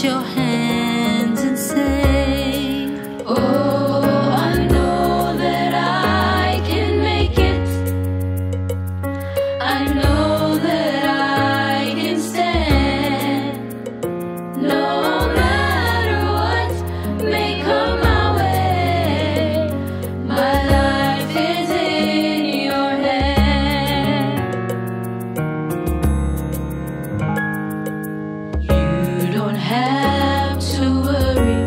out your hands and say, oh, I know that I can make it. I know that I can stand. No matter what may come my way, my life is in your hand. You don't have to worry,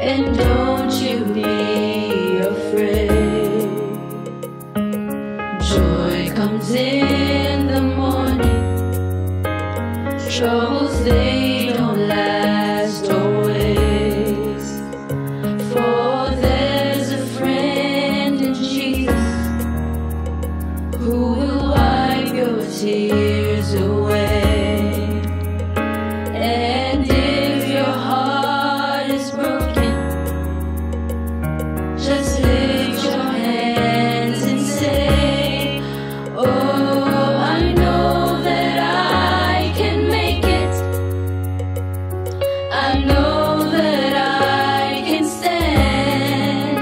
and don't you be afraid. Joy comes in the morning, troubles they don't last always. For there's a friend in Jesus who will wipe your tears away. Just lift your hands and say, oh, I know that I can make it. I know that I can stand.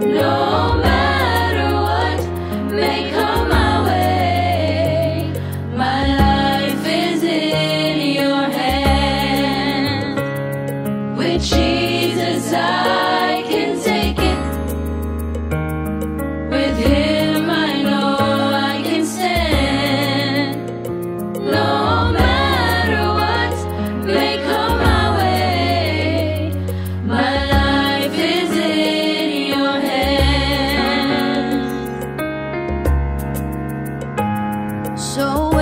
No matter what may come my way, my life is in your hand. With Jesus I can take it. So